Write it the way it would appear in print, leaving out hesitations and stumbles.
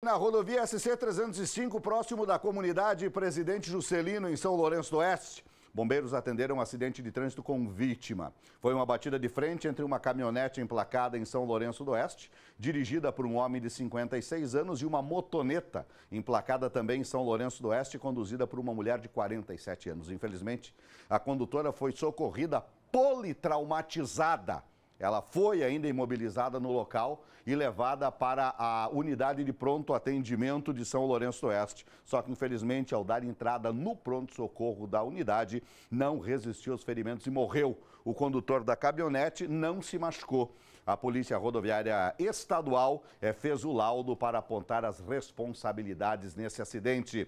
Na rodovia SC 305, próximo da comunidade Presidente Juscelino, em São Lourenço do Oeste, bombeiros atenderam um acidente de trânsito com vítima. Foi uma batida de frente entre uma caminhonete emplacada em São Lourenço do Oeste, dirigida por um homem de 56 anos, e uma motoneta emplacada também em São Lourenço do Oeste, conduzida por uma mulher de 47 anos. Infelizmente, a condutora foi socorrida politraumatizada. Ela foi ainda imobilizada no local e levada para a unidade de pronto atendimento de São Lourenço do Oeste. Só que, infelizmente, ao dar entrada no pronto-socorro da unidade, não resistiu aos ferimentos e morreu. O condutor da caminhonete não se machucou. A Polícia Rodoviária Estadual fez o laudo para apontar as responsabilidades nesse acidente.